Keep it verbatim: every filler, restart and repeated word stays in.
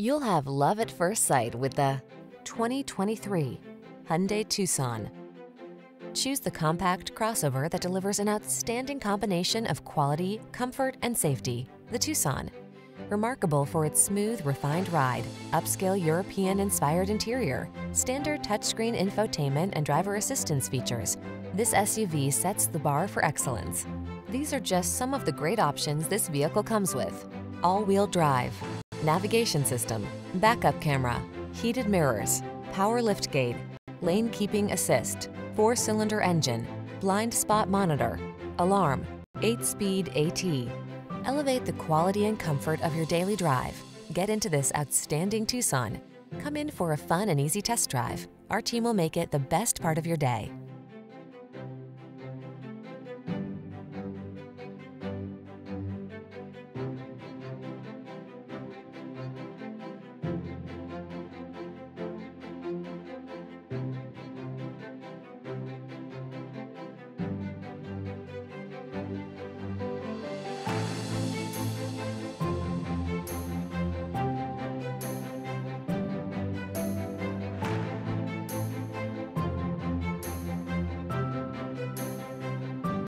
You'll have love at first sight with the twenty twenty-three Hyundai Tucson. Choose the compact crossover that delivers an outstanding combination of quality, comfort, and safety, the Tucson. Remarkable for its smooth, refined ride, upscale European-inspired interior, standard touchscreen infotainment and driver assistance features, this S U V sets the bar for excellence. These are just some of the great options this vehicle comes with: all-wheel drive, navigation system, backup camera, heated mirrors, power liftgate, lane keeping assist, four-cylinder engine, blind spot monitor, alarm, eight-speed AT. Elevate the quality and comfort of your daily drive. Get into this outstanding Tucson. Come in for a fun and easy test drive. Our team will make it the best part of your day.